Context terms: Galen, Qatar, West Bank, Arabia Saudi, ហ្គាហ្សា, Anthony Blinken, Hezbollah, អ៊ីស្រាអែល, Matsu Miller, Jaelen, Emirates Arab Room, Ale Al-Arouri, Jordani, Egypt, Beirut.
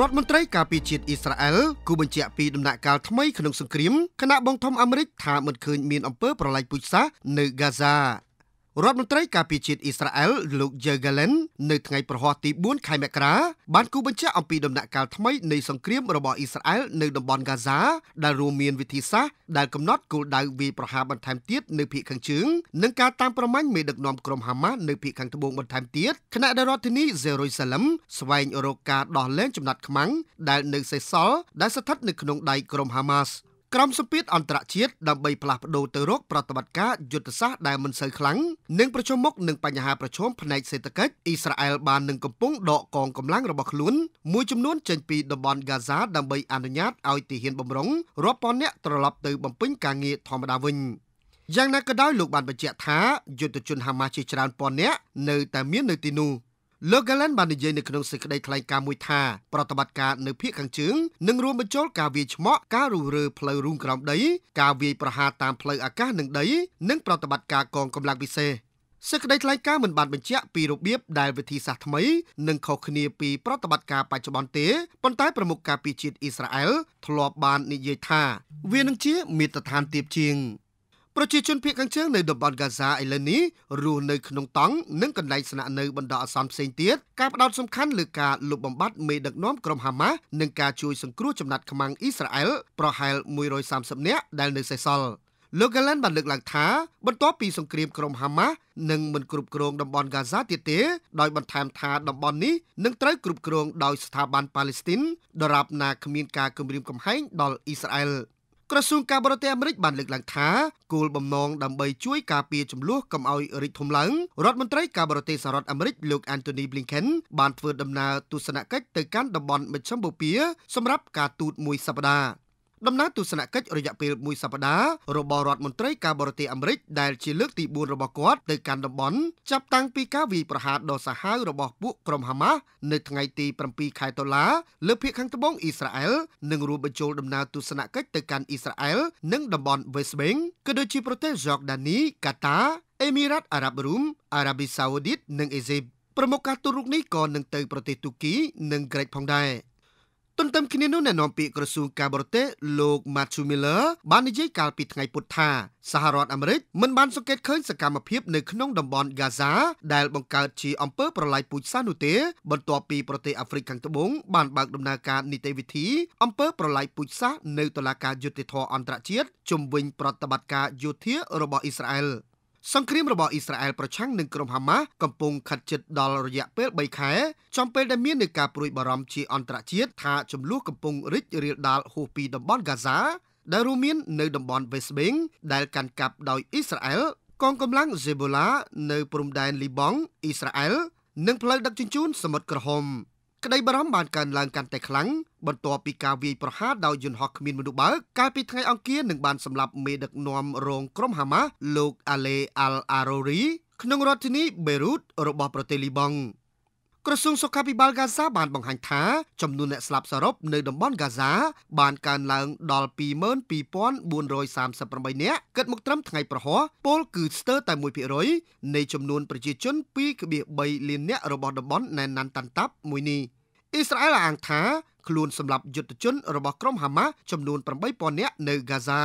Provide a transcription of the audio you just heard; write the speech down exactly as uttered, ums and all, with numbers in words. រដ្ឋមន្ត្រីការពារជាតិអ៊ីស្រាអែលគូបញ្ជាក់ពីដំណាក់កាលថ្មីក្នុងសង្គ្រាមគណៈបងធំអាមេរិកថាមិនឃើញមានអំពើប្រល័យពូជសាសន៍នៅហ្គាហ្សារដ្ឋមន្ត្រីការពារជាតិអ៊ីស្រាអែលលោក Jaelen នៅថ្ងៃប្រហ័សទីបួនខែមករាបានគូបញ្ជាក់អំពីដំណាក់កាលថ្មីនៃសង្គ្រាមរបស់អ៊ីស្រាអែលនៅតំបន់ហ្គាហ្សាដែលរួមមានវិធីសាស្ត្រដែលកំណត់គោលដៅវាយប្រហារបន្ថែមទៀតនៅភាគខាងជើងនិងការតាមប្រម៉ាញ់មេដឹកនាំក្រុមហាម៉ាស់នៅភាគខាងត្បូងបន្ថែមទៀតខណៈដែលរដ្ឋធានីយេរូសាឡិមស្វែងរកការដោះលែងចំណាត់ខ្មាំងដែលនៅសេសសល់ដែលស្ថិតនៅក្នុងដៃក្រុមហាម៉ាស់ក្រុមសម្ពាធអន្តរជាតិដើម្បីផ្លាស់ប្តូរទៅរកប្រតិបត្តិការយុទ្ធសាស្ត្រដែលមិនសូវខ្លាំងនិងប្រឈមមុខនឹងបញ្ហាប្រឈមផ្នែកសេដ្ឋកិច្ចអ៊ីស្រាអែលបាននឹងកំពុងដកកងកម្លាំងរបស់ខ្លួនមួយចំនួនចេញពីតំបន់ហ្គាហ្សាដើម្បីអនុញ្ញាតឲ្យទាហានបម្រុងរាប់ពាន់នាក់ត្រឡប់ទៅបំពេញការងារធម្មតាវិញយ៉ាងណាក៏ដោយលោកបានបញ្ជាក់ថាយុទ្ធជនហាម៉ាស់ជាច្រើនពាន់នាក់នៅតែមាននៅទីនោះលោក Galen បាននិយាយនៅក្នុងសេចក្តីថ្លែងការណ៍មួយថាប្រតិបត្តិការនៅភាគខាងជើងនឹងរួមបញ្ចូលការវាយឆ្មក់ការរុះរើផ្លូវរូងក្រោមដីការវាយប្រហារតាមផ្លូវអាកាសនិងដីនិងប្រតិបត្តិការកងកម្លាំងពិសេសសេចក្តីថ្លែងការណ៍មិនបានបញ្ជាក់ពីរបៀបដែលវិធីសាស្ត្រថ្មីនឹងខុសគ្នាពីប្រតិបត្តិការបច្ចុប្បន្នទេប៉ុន្តែប្រមុខការពារជាតិអ៊ីស្រាអែលធ្លាប់បាននិយាយថាវានឹងជាមាត្រដ្ឋានទាបជាងប្រជាជនភាគខាងជើងនៅតំបន់ហ្គាហ្សាឥឡូវនេះរស់នៅក្នុងតង់និងកន្លែងស្នាក់នៅបណ្ដោះអាសន្នផ្សេងទៀតការផ្ដោតសំខាន់លើការលុបបំបាត់មេដឹកនាំក្រុមហាម៉ាស់និងការជួយសង្គ្រោះចំណាត់ខ្មាំងអ៊ីស្រាអែលប្រហែលមួយរយសាមសិបនាក់ដែលនៅសេសសល់លោក Galen បានលើកឡើងថាបន្ទាប់ពីសង្គ្រាមក្រុមហាម៉ាស់នឹងមិនគ្រប់គ្រងតំបន់ហ្គាហ្សាទៀតទេដោយបន្ថែមថាតំបន់នេះនឹងត្រូវគ្រប់គ្រងដោយស្ថាប័នប៉ាឡេស្ទីនដរាបណាគ្មានការគំរាមកំហែងដល់អ៊ីស្រាអែលក្រសួងការបរទេសអាមេរិកបានលើកឡើងថាគោលបំណងដើម្បីជួយការពារចំនួនកុំឲ្យរីកធំឡើងរដ្ឋមន្ត្រីការបរទេសសហរដ្ឋអាមេរិកលោក Anthony Blinken បានធ្វើដំណើរទស្សនកិច្ចទៅកាន់តំបន់មជ្ឈមបូព៌ាសម្រាប់ការទូតមួយសប្តាហ៍ដំណើរទស្សនកិច្ចរយៈពេលមួយសប្តាហ៍របស់រដ្ឋមន្ត្រីការបរទេសអាមេរិកដែលជាលើកទីបួនរបស់គាត់ទៅកាន់តំបន់ចាប់តាំងពីការវាយប្រហារដ៏សាហាវរបស់ពួកក្រុមហាម៉ាស់នៅថ្ងៃទីប្រាំពីរខែតុលាលើភាគខាងត្បូងអ៊ីស្រាអែលនិងរួមបញ្ចូលដំណើរទស្សនកិច្ចទៅកាន់អ៊ីស្រាអែលនិងតំបន់ West Bank ក៏ដូចជាប្រទេស Jordani, Qatar, Emirates Arab Room, Arabia Saudi និង Egypt ប្រមុខការទូតរូបនេះក៏នឹងទៅប្រទេសទូគីនិងក្រិចផងដែរទន្ទឹមគ្នានោះអ្នកនាំពាក្យក្រសួងការបរទេសលោក Matsu Miller បាននិយាយកាលពីថ្ងៃពុធថាសហរដ្ឋអាមេរិកមិនបានសង្កេតឃើញសកម្មភាពនៅក្នុងតំបន់ហ្គាហ្សាដែលបង្កើតជាអំពើប្រល័យពូជសាសន៍នោះទេបន្ទាប់ពីប្រទេសអាហ្វ្រិកខាងត្បូងបានបើកដំណើរការនីតិវិធីអំពើប្រល័យពូជសាសន៍នៅតុលាការយុត្តិធម៌អន្តរជាតិជំវិញប្រតិបត្តិការយោធារបស់អ៊ីស្រាអែលសង្គ្រាមរបស់អ៊ីស្រាអែលប្រឆាំងនឹងក្រុមហាម៉ាស់កំពុងខិតជិតដល់រយៈពេលបីខែចំពេលដែលមាននៃការព្រួយបារម្ភជាអន្តរជាតិថាចំនួនកំពុងរីករាលដាលហួសពីតំបន់ហ្គាហ្សាដែលរួមមាននៅតំបន់ West Bank ដែលកាន់កាប់ដោយអ៊ីស្រាអែលកងកម្លាំង Hezbollah នៅព្រំដែនលីបង់អ៊ីស្រាអែលនិងផ្លូវដឹកជញ្ជូនសមុទ្រក្រហមក្តីបារម្ភបានកើនឡើងកាន់តែខ្លាំងបន្ទាប់ពីការវាយប្រហារដោយយន្តហោះគ្មានមនុស្សបើកកាលពីថ្ងៃអង្គារនឹងបានសម្លាប់មេដឹកនាំរងក្រុមហាម៉ាស់លោក Ale Al-Arouri ក្នុងរដ្ឋធានី Beirut របស់ប្រទេសលីបង់ក្រសួងសុខាភិបាលហ្គាហ្សាបានបង្ហាញថាចំនួនអ្នកស្លាប់សរុបនៅតំបន់ហ្គាហ្សាបានកើនឡើងដល់ ពីរម៉ឺនពីរពាន់បួនរយសាមសិបប្រាំបី នាក់គិតមកត្រឹមថ្ងៃប្រហ័សពលគឺស្ទើរតែ មួយភាគរយ នៃចំនួនប្រជាជន ពីរកន្លះបីលាន នាក់របស់តំបន់ណែនណាន់តាន់តាប់មួយនេះអ៊ីស្រាអែលអះអាងថាខ្លួនសម្លាប់យុទ្ធជនរបស់ក្រុមហាម៉ាស់ចំនួន 八ពាន់ នាក់នៅហ្គាហ្សា